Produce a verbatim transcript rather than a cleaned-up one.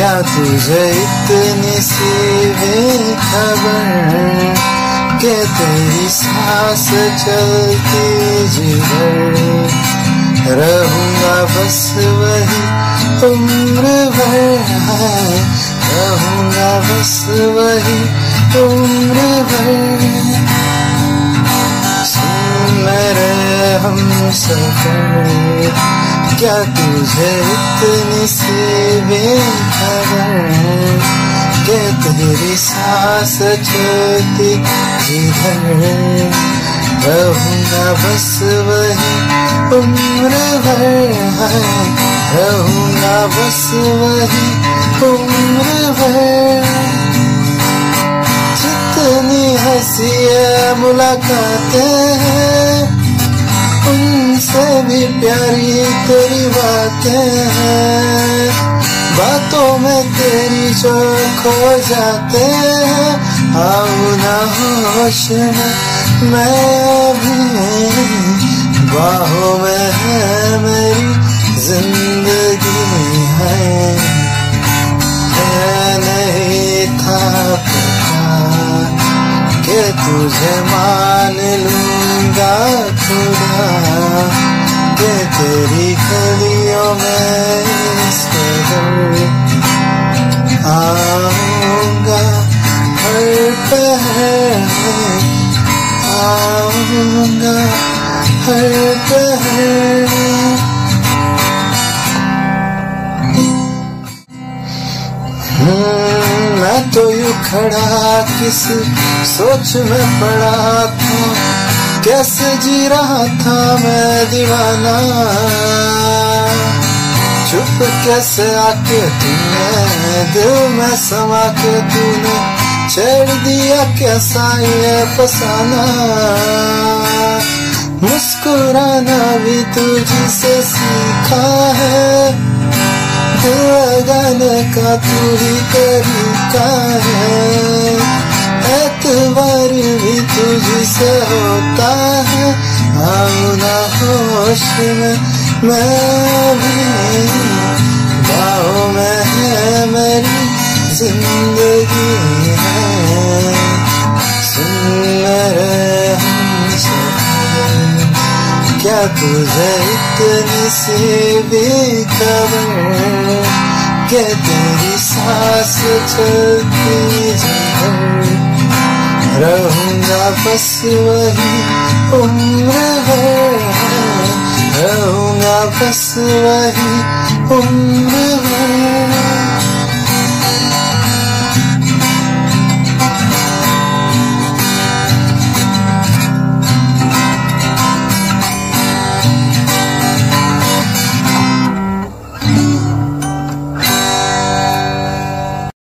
क्या तुझे इतनी सी बेखबर के तेरी सांस चलती जिधर रहूँगा बस वही उम्र भर है, रहूँगा बस वही उम्र भर। सुन मेरे हमसफर क्या तुझे इतनी सी बेखबर के तेरी सांस चलती जिधर रहूँगा बस वही उम्र भर है, रहूँगा बस वही उम्र भर। जितनी हंसी मुलाकातें हैं उनसे भी प्यारी तेरी बातें हैं, बातों में तेरी जो खो जाते हैं। आओ ना होश में मैं अभी बाहों में है मेरी जिंदगी है, मैं नहीं था पता कि तुझे मान लूँगा खुदा के तेरी गलियों में इस कदर आऊँगा हर पहर में, आऊँगा हर पहर। मैं तो यूँ खड़ा किस सोच में पड़ा था, कैसे जी रहा था मैं दीवाना। चुप कैसे आके तूने दिल में समा के तूने छेड़ दिया कैसा ये फसाना। मुस्कुराना भी तुझी से सीखा है, दिल लगाने का तू ही तरीका है, एतबार भी तुझसे होता है। आओ ना होश में मैं भी बाहों में है मेरी जिंदगी है। सुन मेरे हमसफर क्या तुझे इतनी सी बेखबर के तेरी सांस चलती जिधर रहूँगा बस वही उम्र भर है, रहूँगा बस वही उम्र।